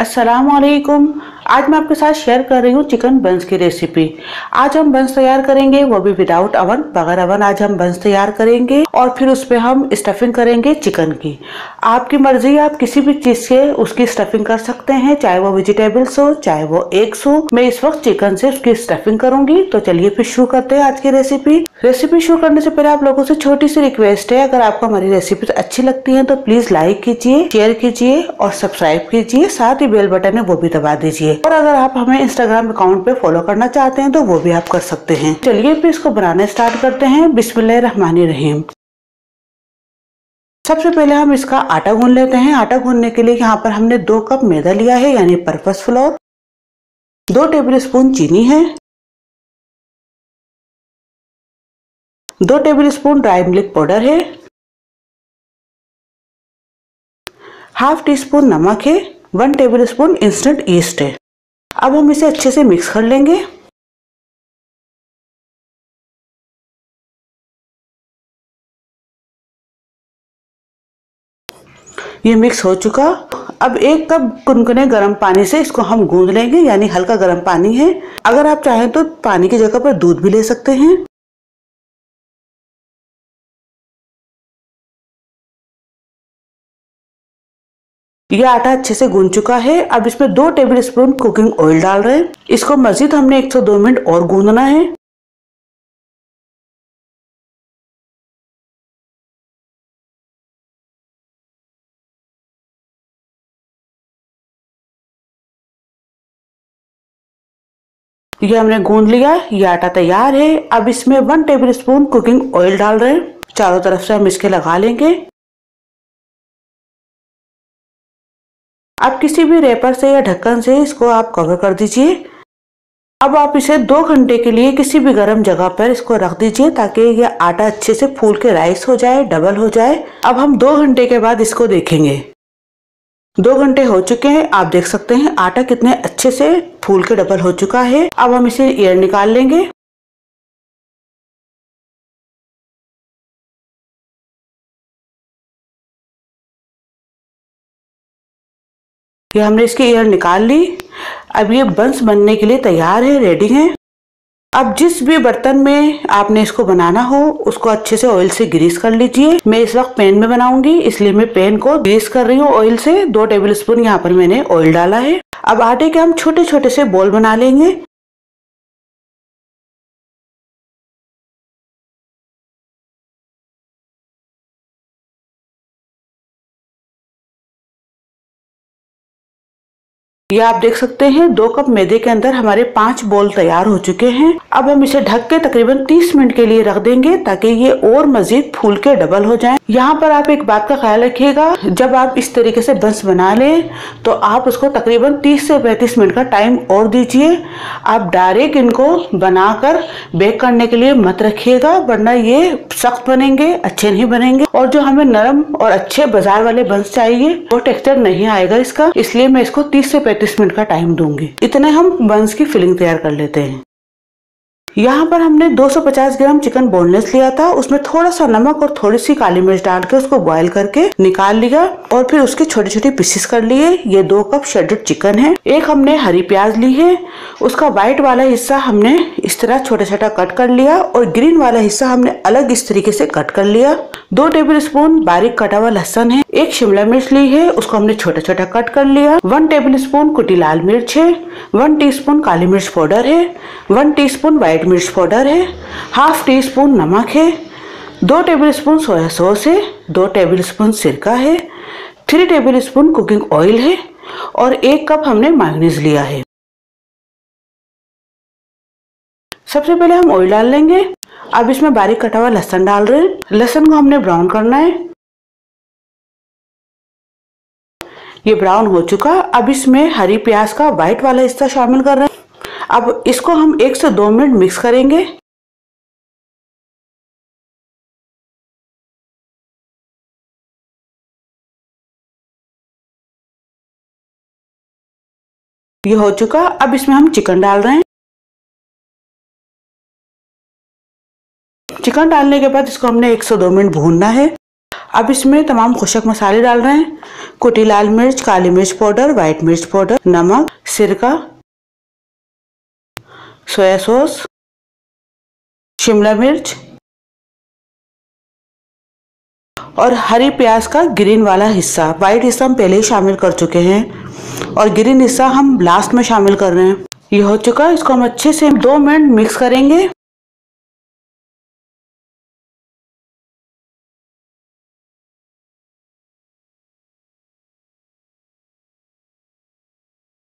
अस्सलामुअलैकुम। आज मैं आपके साथ शेयर कर रही हूँ चिकन बंस की रेसिपी। आज हम बंस तैयार करेंगे, वो भी विदाउट अवन, बगैर अवन। आज हम बंस तैयार करेंगे और फिर उस पर हम स्टफिंग करेंगे चिकन की। आपकी मर्जी, आप किसी भी चीज़ से उसकी स्टफिंग कर सकते हैं, चाहे वो वेजिटेबल्स हो चाहे वो एग्स हो। मैं इस वक्त चिकन से उसकी स्टफिंग करूंगी। तो चलिए फिर शुरू करते हैं आज की रेसिपी। रेसिपी शुरू करने से पहले आप लोगों से छोटी सी रिक्वेस्ट है, अगर आपको हमारी रेसिपी अच्छी लगती है तो प्लीज लाइक कीजिए, शेयर कीजिए और सब्सक्राइब कीजिए। साथ ही बेल बटन है वो भी दबा दीजिए। और अगर आप हमें इंस्टाग्राम अकाउंट पे फॉलो करना चाहते हैं तो वो भी आप कर सकते हैं। चलिए फिर इसको बनाना स्टार्ट करते हैं। बिस्मिल्लाहिर्रहमानिर्रहीम। सबसे पहले हम इसका आटा गूंद लेते हैं। आटा गूंदने के लिए यहाँ पर हमने 2 कप मैदा लिया है, यानी पर्पस फ्लोर, 2 टेबलस्पून चीनी है, 2 टेबलस्पून ड्राई मिल्क पाउडर है, ½ टीस्पून नमक है, 1 टेबलस्पून इंस्टेंट ईस्ट है। अब हम इसे अच्छे से मिक्स कर लेंगे। ये मिक्स हो चुका। अब 1 कप गुनगुने गर्म पानी से इसको हम गूंद लेंगे, यानी हल्का गर्म पानी है। अगर आप चाहें तो पानी की जगह पर दूध भी ले सकते हैं। यह आटा अच्छे से गूंद चुका है। अब इसमें 2 टेबलस्पून कुकिंग ऑयल डाल रहे हैं। इसको मजीद हमने 102 मिनट और गूंदना है। यह हमने गूंद लिया, यह आटा तैयार है। अब इसमें 1 टेबलस्पून कुकिंग ऑयल डाल रहे हैं। चारों तरफ से हम इसके लगा लेंगे। आप किसी भी रैपर से या ढक्कन से इसको आप कवर कर दीजिए। अब आप इसे 2 घंटे के लिए किसी भी गर्म जगह पर इसको रख दीजिए, ताकि ये आटा अच्छे से फूल के राइस हो जाए, डबल हो जाए। अब हम 2 घंटे के बाद इसको देखेंगे। 2 घंटे हो चुके हैं। आप देख सकते हैं आटा कितने अच्छे से फूल के डबल हो चुका है। अब हम इसे एयर निकाल लेंगे। ये हमने इसकी एयर निकाल ली। अब ये बंस बनने के लिए तैयार है, रेडी है। अब जिस भी बर्तन में आपने इसको बनाना हो उसको अच्छे से ऑयल से ग्रीस कर लीजिए। मैं इस वक्त पैन में बनाऊंगी, इसलिए मैं पैन को ग्रीस कर रही हूँ ऑयल से। 2 टेबलस्पून यहाँ पर मैंने ऑयल डाला है। अब आटे के हम छोटे छोटे से बॉल बना लेंगे। ये आप देख सकते हैं 2 कप मैदे के अंदर हमारे 5 बॉल तैयार हो चुके हैं। अब हम इसे ढक के तकरीबन 30 मिनट के लिए रख देंगे, ताकि ये और मजीद फूल के डबल हो जाएं। यहाँ पर आप एक बात का ख्याल रखिएगा, जब आप इस तरीके से बंस बना लें तो आप उसको तकरीबन 30 से 35 मिनट का टाइम और दीजिए। आप डायरेक्ट इनको बनाकर बेक करने के लिए मत रखिएगा, वरना ये सख्त बनेंगे, अच्छे नहीं बनेंगे। और जो हमें नरम और अच्छे बाजार वाले बंस चाहिए वो टेक्सचर नहीं आएगा इसका, इसलिए मैं इसको 30 से 35 मिनट का टाइम दूंगी। इतने हम बंस की फिलिंग तैयार कर लेते हैं। यहाँ पर हमने 250 ग्राम चिकन बोनलेस लिया था, उसमें थोड़ा सा नमक और थोड़ी सी काली मिर्च डाल के उसको बॉईल करके निकाल लिया और फिर उसके छोटे छोटे पीसेस कर लिए। ये 2 कप शेडर चिकन है। एक हमने हरी प्याज ली है, उसका व्हाइट वाला हिस्सा हमने इस तरह छोटा छोटा कट कर लिया और ग्रीन वाला हिस्सा हमने अलग इस तरीके से कट कर लिया। 2 टेबलस्पून बारीक कटा हुआ लहसुन है, एक शिमला मिर्च ली है, उसको हमने छोटा छोटा कट कर लिया। 1 टेबलस्पून कुटी लाल मिर्च है, 1 टीस्पून काली मिर्च पाउडर है, 1 टीस्पून व्हाइट मिर्च पाउडर है, ½ टीस्पून नमक है, 2 टेबलस्पून सोया सॉस है, 2 टेबलस्पून सिरका है, 3 टेबलस्पून कुकिंग ऑयल है और 1 कप हमने मायोनीज लिया है। सबसे पहले हम ऑयल डाल लेंगे। अब इसमें बारीक कटा हुआ लहसुन डाल रहे हैं। लहसुन को हमने ब्राउन करना है। ये ब्राउन हो चुका। अब इसमें हरी प्याज का व्हाइट वाला हिस्सा शामिल कर रहे हैं। अब इसको हम 1 से 2 मिनट मिक्स करेंगे। ये हो चुका। अब इसमें हम चिकन डाल रहे हैं। चिकन डालने के बाद इसको हमने 102 मिनट भूनना है। अब इसमें तमाम खुशक मसाले डाल रहे हैं, कुटी लाल मिर्च, काली मिर्च पाउडर, वाइट मिर्च पाउडर, नमक, सिरका, सोया सॉस, शिमला मिर्च और हरी प्याज का ग्रीन वाला हिस्सा। वाइट हिस्सा हम पहले ही शामिल कर चुके हैं और ग्रीन हिस्सा हम लास्ट में शामिल कर रहे हैं। ये हो चुका है, इसको हम अच्छे से 2 मिनट मिक्स करेंगे।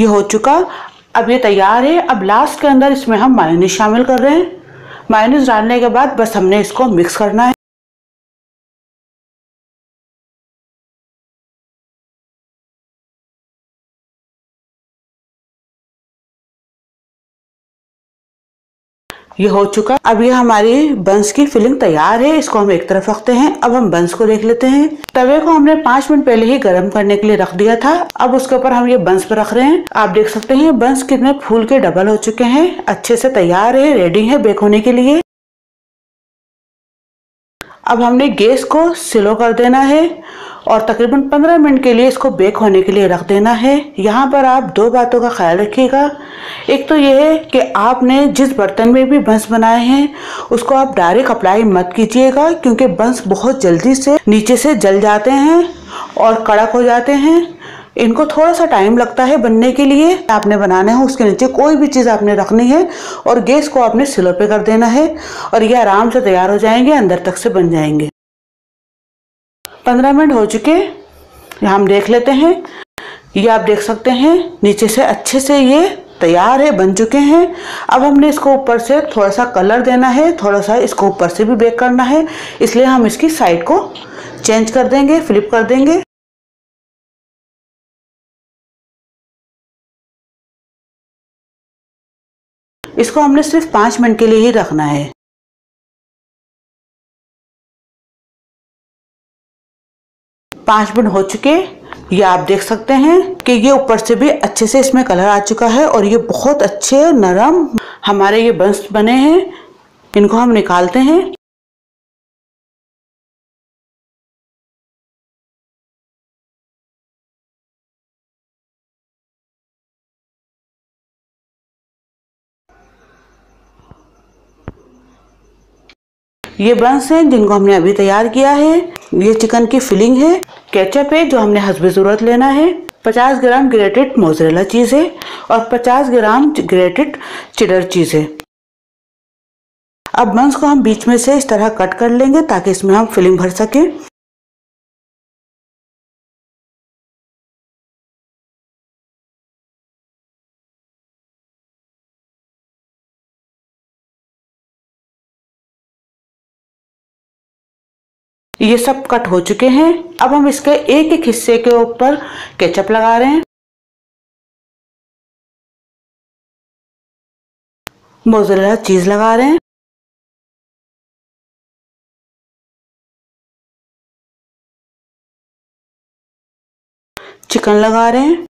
ये हो चुका, अब ये तैयार है। अब लास्ट के अंदर इसमें हम मायोनीज शामिल कर रहे हैं। मायोनीज डालने के बाद बस हमने इसको मिक्स करना है। ये हो चुका, अब ये हमारी बंस की फिलिंग तैयार है। इसको हम एक तरफ रखते हैं। अब हम बंस को देख लेते हैं। तवे को हमने 5 मिनट पहले ही गर्म करने के लिए रख दिया था। अब उसके ऊपर हम ये बंस पर रख रहे हैं। आप देख सकते हैं बंस कितने फूल के डबल हो चुके हैं, अच्छे से तैयार है, रेडी है बेक होने के लिए। अब हमने गैस को स्लो कर देना है और तकरीबन 15 मिनट के लिए इसको बेक होने के लिए रख देना है। यहाँ पर आप 2 बातों का ख्याल रखिएगा। एक तो यह है कि आपने जिस बर्तन में भी बंस बनाए हैं उसको आप डायरेक्ट अप्लाई मत कीजिएगा, क्योंकि बंस बहुत जल्दी से नीचे से जल जाते हैं और कड़क हो जाते हैं। इनको थोड़ा सा टाइम लगता है बनने के लिए। आपने बनाना है उसके नीचे कोई भी चीज़ आपने रखनी है और गैस को आपने स्लो पे कर देना है और ये आराम से तैयार हो जाएंगे, अंदर तक से बन जाएंगे। 15 मिनट हो चुके, हम देख लेते हैं। ये आप देख सकते हैं नीचे से अच्छे से ये तैयार है, बन चुके हैं। अब हमने इसको ऊपर से थोड़ा सा कलर देना है, थोड़ा सा इसको ऊपर से भी बेक करना है, इसलिए हम इसकी साइड को चेंज कर देंगे, फ्लिप कर देंगे। इसको हमने सिर्फ 5 मिनट के लिए ही रखना है। पाँच मिनट हो चुके, ये आप देख सकते हैं कि ये ऊपर से भी अच्छे से इसमें कलर आ चुका है और ये बहुत अच्छे नरम हमारे ये बंस बने हैं। इनको हम निकालते हैं। ये बंस हैं जिनको हमने अभी तैयार किया है। ये चिकन की फिलिंग है। केचप है जो हमने हस्बे ज़रूरत लेना है। 50 ग्राम ग्रेटेड मोज़रेला चीज़ है और 50 ग्राम ग्रेटेड चेडर चीज़ है। अब बंस को हम बीच में से इस तरह कट कर लेंगे ताकि इसमें हम फिलिंग भर सकें। ये सब कट हो चुके हैं। अब हम इसके एक एक हिस्से के ऊपर केचप लगा रहे हैं। मोज़रेला चीज़ लगा रहे हैं। चिकन लगा रहे हैं।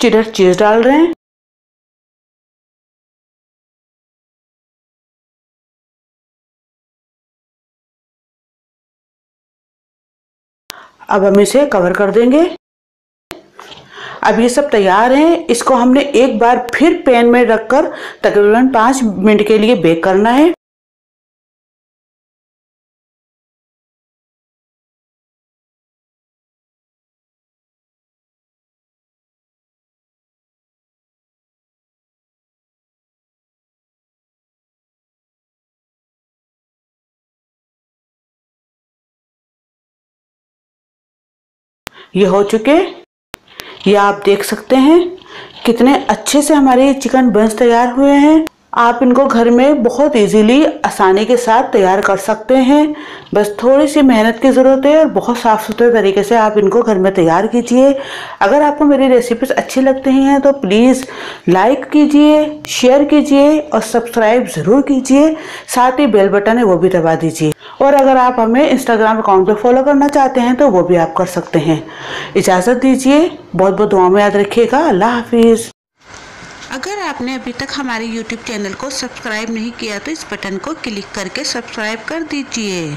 चेडर चीज़ डाल रहे हैं। अब हम इसे कवर कर देंगे। अब ये सब तैयार हैं। इसको हमने एक बार फिर पैन में रखकर तकरीबन 5 मिनट के लिए बेक करना है। ये हो चुके, ये आप देख सकते हैं कितने अच्छे से हमारे चिकन बंस तैयार हुए हैं। आप इनको घर में बहुत इजीली आसानी के साथ तैयार कर सकते हैं। बस थोड़ी सी मेहनत की ज़रूरत है और बहुत साफ़ सुथरे तरीके से आप इनको घर में तैयार कीजिए। अगर आपको मेरी रेसिपीज़ अच्छी लगती हैं तो प्लीज़ लाइक कीजिए, शेयर कीजिए और सब्सक्राइब ज़रूर कीजिए। साथ ही बेल बटन है वो भी दबा दीजिए और अगर आप हमें इंस्टाग्राम अकाउंट पे फॉलो करना चाहते हैं तो वो भी आप कर सकते हैं। इजाज़त दीजिए, बहुत बहुत दुआ में याद रखिएगा। अल्लाह हाफिज़। अगर आपने अभी तक हमारे YouTube चैनल को सब्सक्राइब नहीं किया तो इस बटन को क्लिक करके सब्सक्राइब कर दीजिए।